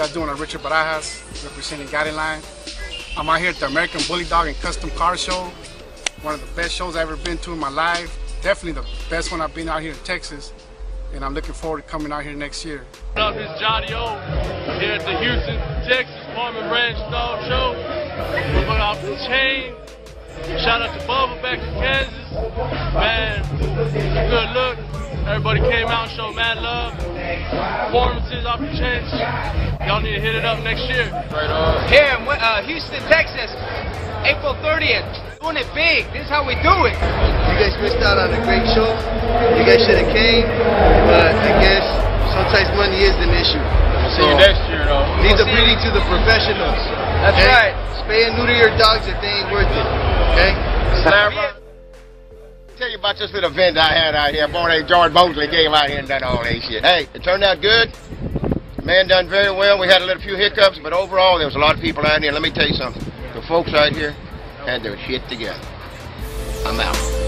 guys doing? I'm Richard Barajas, representing Gattie Line. I'm out here at the American Bully Dog and Custom Car Show. One of the best shows I've ever been to in my life. Definitely the best one I've been out here in Texas. And I'm looking forward to coming out here next year. What up, it's Johnny O here at the Houston, Texas Barman Ranch Dog Show. We're going off the chain. Shout out to Bubba back in Kansas. Man, good look. Everybody came out and showed mad love. Performances off the chain. Y'all need to hit it up next year. Right on. Here in Houston, Texas, April 30th. Doing it big. This is how we do it. You guys missed out on a great show. You guys should have came, but I guess sometimes money is an issue. So see you next year, though. Leave the beauty to the professionals. That's right. Spay and neuter your dogs if they ain't worth it. Okay. Tell you about this little event I had out here. Boy, George Mosley came out here and done all that shit. Hey, it turned out good. The man done very well. We had a little few hiccups, but overall there was a lot of people out here. Let me tell you something. The folks out here had their shit together. I'm out.